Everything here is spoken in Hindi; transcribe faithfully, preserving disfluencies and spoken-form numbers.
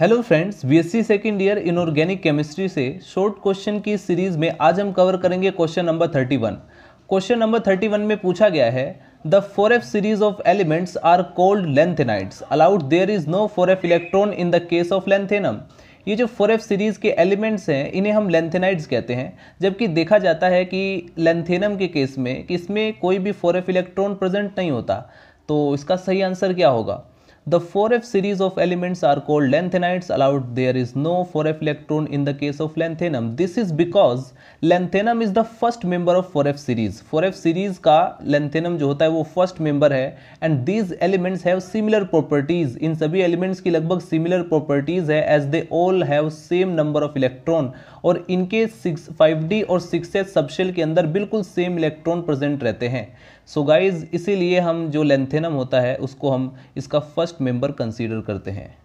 Hello friends, BSc second year inorganic chemistry से शॉर्ट क्वेश्चन की सीरीज में आज हम कवर करेंगे question number thirty one. Question number thirty one में पूछा गया है the four F series of elements are called lanthanides although there is no four F electron in the case of lanthanum. ये जो फोर एफ सीरीज़ के एलिमेंट्स हैं इन्हें हम लैंथेनाइड्स कहते हैं, जबकि देखा जाता है कि लैंथेनम के केस में कि इसमें कोई भी फोर एफ इलेक्ट्रॉन प्रेजेंट नहीं होता। तो इसका सही आंसर क्या होगा? The four F series of elements are called lanthanides. Allowed there is no four F electron in the case of lanthanum. This is because lanthanum is the first member of four F series. four F series का lanthanum जो होता है वो first member है and these elements have similar properties. इन सभी elements की लगभग similar properties है as they all have same number of electron और इनके फाइव डी और सिक्स एस subshell के अंदर बिल्कुल same electron present रहते हैं। सो गाइज इसीलिए हम जो लैंथेनम होता है उसको हम इसका फर्स्ट मेंबर कंसीडर करते हैं।